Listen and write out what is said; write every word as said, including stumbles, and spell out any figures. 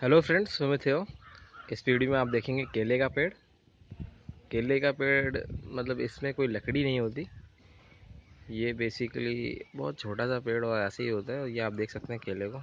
Hello friends, Sumit हो। इस video में आप देखेंगे केले का पेड़। केले का पेड़ मतलब इसमें कोई लकड़ी नहीं होती, ये बेसिकली बहुत छोटा सा पेड़ और ऐसे ही होता है। ये आप देख सकते हैं केले को।